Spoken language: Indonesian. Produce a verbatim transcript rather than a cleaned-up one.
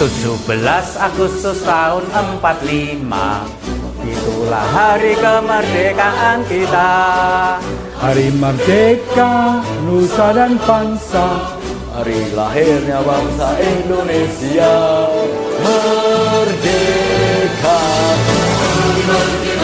tujuh belas Agustus tahun empat puluh lima, itulah hari kemerdekaan kita. Hari merdeka, nusa dan bangsa, hari lahirnya bangsa Indonesia. Merdeka, merdeka.